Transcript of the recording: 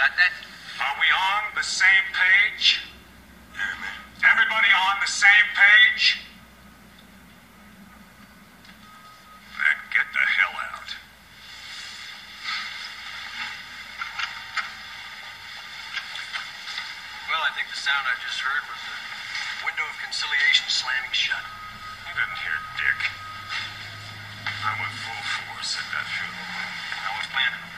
Got that? Are we on the same page? Yeah, man. Everybody on the same page? Then get the hell out. Well, I think the sound I just heard was the window of conciliation slamming shut. You didn't hear Dick. I went full force at that funeral. I was planning.